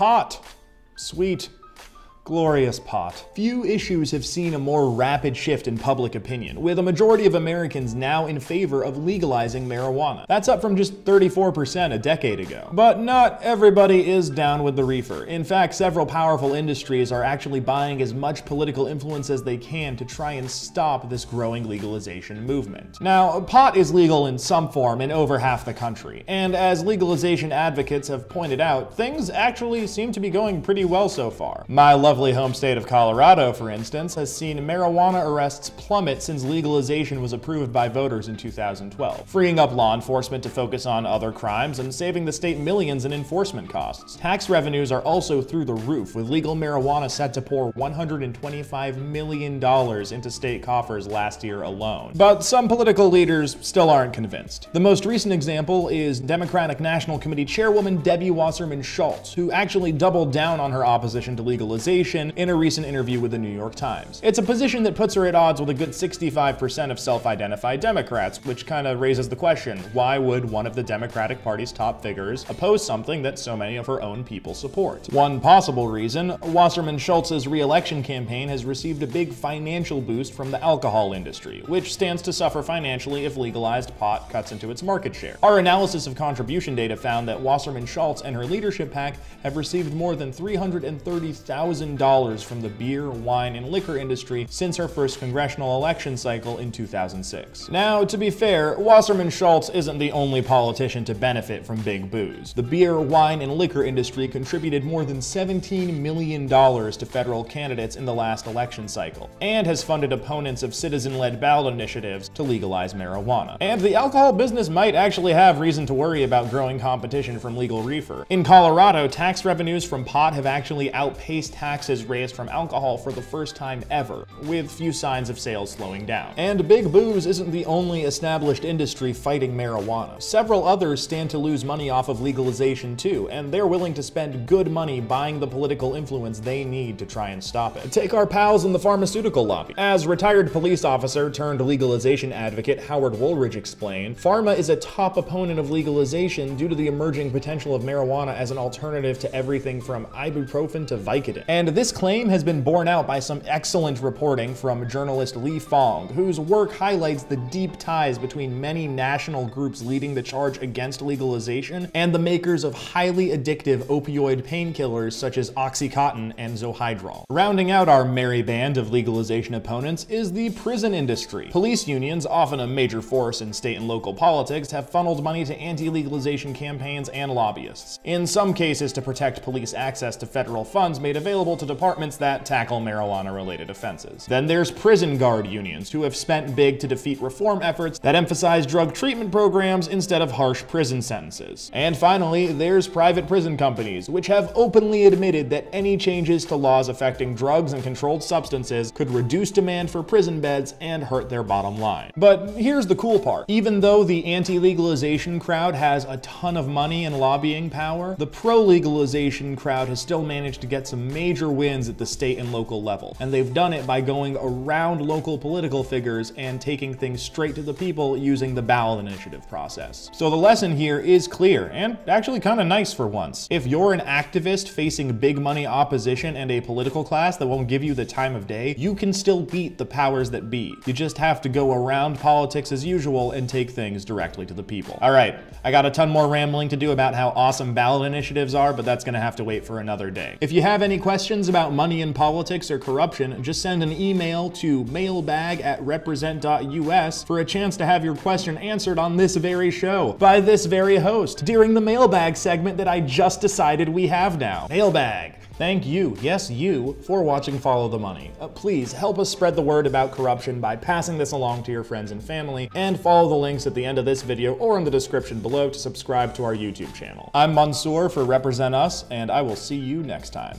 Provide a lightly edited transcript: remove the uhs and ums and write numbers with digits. pot. Sweet, glorious pot. Few issues have seen a more rapid shift in public opinion, with a majority of Americans now in favor of legalizing marijuana. That's up from just 34% a decade ago. But not everybody is down with the reefer. In fact, several powerful industries are actually buying as much political influence as they can to try and stop this growing legalization movement. Now, pot is legal in some form in over half the country, and as legalization advocates have pointed out, things actually seem to be going pretty well so far. My lovely home state of Colorado, for instance, has seen marijuana arrests plummet since legalization was approved by voters in 2012, freeing up law enforcement to focus on other crimes and saving the state millions in enforcement costs. Tax revenues are also through the roof, with legal marijuana set to pour $125 million into state coffers last year alone. But some political leaders still aren't convinced. The most recent example is Democratic National Committee Chairwoman Debbie Wasserman Schultz, who actually doubled down on her opposition to legalization in a recent interview with the New York Times. It's a position that puts her at odds with a good 65% of self-identified Democrats, which kind of raises the question, why would one of the Democratic Party's top figures oppose something that so many of her own people support? One possible reason, Wasserman Schultz's re-election campaign has received a big financial boost from the alcohol industry, which stands to suffer financially if legalized pot cuts into its market share. Our analysis of contribution data found that Wasserman Schultz and her leadership pack have received more than $330,000 from the beer, wine, and liquor industry since her first congressional election cycle in 2006. Now, to be fair, Wasserman Schultz isn't the only politician to benefit from big booze. The beer, wine, and liquor industry contributed more than $17 million to federal candidates in the last election cycle, and has funded opponents of citizen-led ballot initiatives to legalize marijuana. And the alcohol business might actually have reason to worry about growing competition from legal reefer. In Colorado, tax revenues from pot have actually outpaced taxes raised from alcohol for the first time ever, with few signs of sales slowing down. And big booze isn't the only established industry fighting marijuana. Several others stand to lose money off of legalization too, and they're willing to spend good money buying the political influence they need to try and stop it. Take our pals in the pharmaceutical lobby. As retired police officer turned legalization advocate Howard Woolridge explained, pharma is a top opponent of legalization due to the emerging potential of marijuana as an alternative to everything from ibuprofen to Vicodin. And this claim has been borne out by some excellent reporting from journalist Lee Fong, whose work highlights the deep ties between many national groups leading the charge against legalization and the makers of highly addictive opioid painkillers such as OxyContin and Zohydrol. Rounding out our merry band of legalization opponents is the prison industry. Police unions, often a major force in state and local politics, have funneled money to anti-legalization campaigns and lobbyists, in some cases to protect police access to federal funds made available to departments that tackle marijuana-related offenses. Then there's prison guard unions, who have spent big to defeat reform efforts that emphasize drug treatment programs instead of harsh prison sentences. And finally, there's private prison companies, which have openly admitted that any changes to laws affecting drugs and controlled substances could reduce demand for prison beds and hurt their bottom line. But here's the cool part. Even though the anti-legalization crowd has a ton of money and lobbying power, the pro-legalization crowd has still managed to get some major wins at the state and local level, and they've done it by going around local political figures and taking things straight to the people using the ballot initiative process. So the lesson here is clear, and actually kind of nice for once. If you're an activist facing big money opposition and a political class that won't give you the time of day, you can still beat the powers that be. You just have to go around politics as usual and take things directly to the people. All right, I got a ton more rambling to do about how awesome ballot initiatives are, but that's gonna have to wait for another day. If you have any questions about money in politics or corruption, just send an email to mailbag@represent.us for a chance to have your question answered on this very show by this very host during the mailbag segment that I just decided we have now. Mailbag. Thank you, yes you, for watching Follow the Money. Please help us spread the word about corruption by passing this along to your friends and family, and follow the links at the end of this video or in the description below to subscribe to our YouTube channel. I'm Mansoor for Represent Us, and I will see you next time.